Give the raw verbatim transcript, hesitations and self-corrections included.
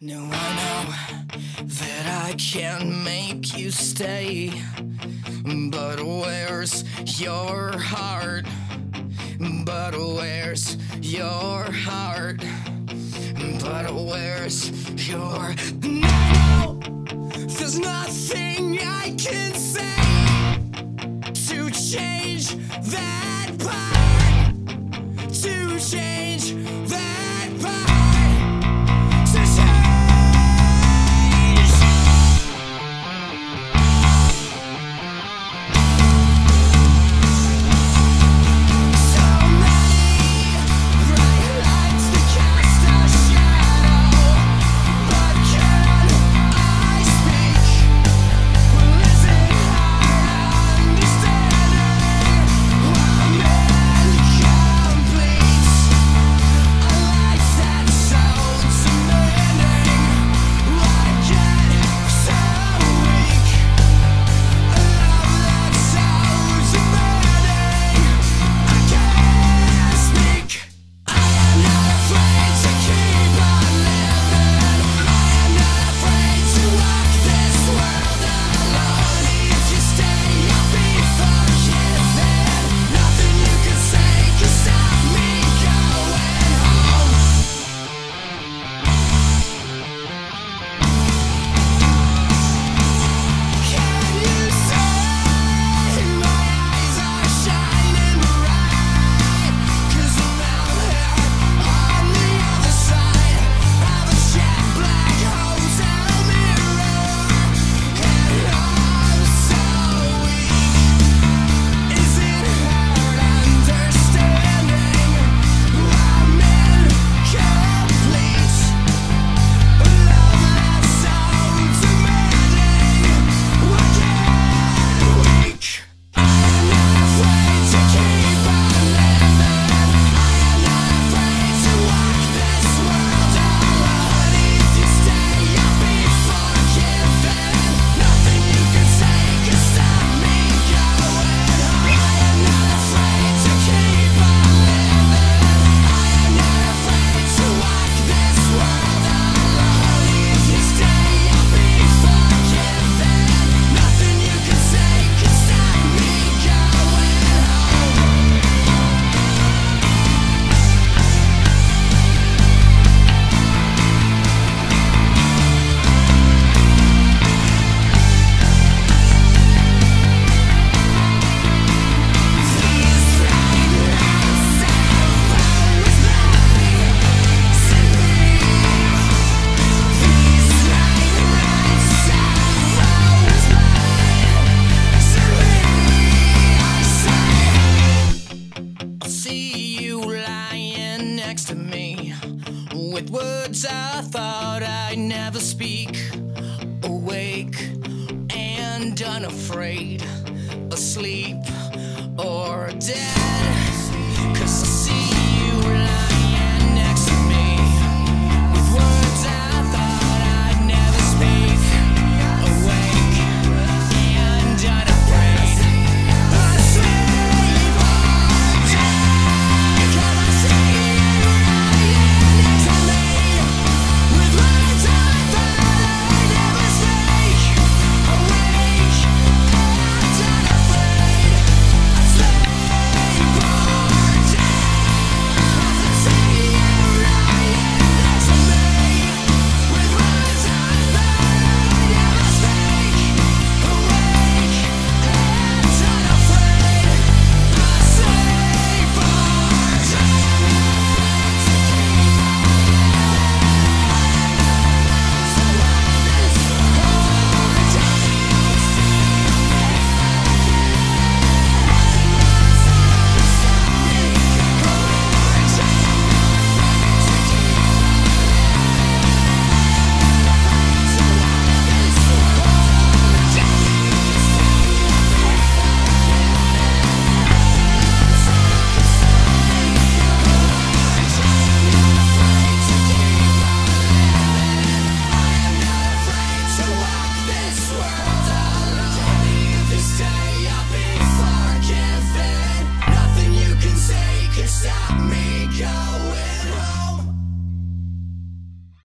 Now I know that I can't make you stay, but where's your heart? But where's your heart? But where's your... No, there's nothing I can say to change that part, to change that part. With words I thought I'd never speak, awake and unafraid, asleep or dead.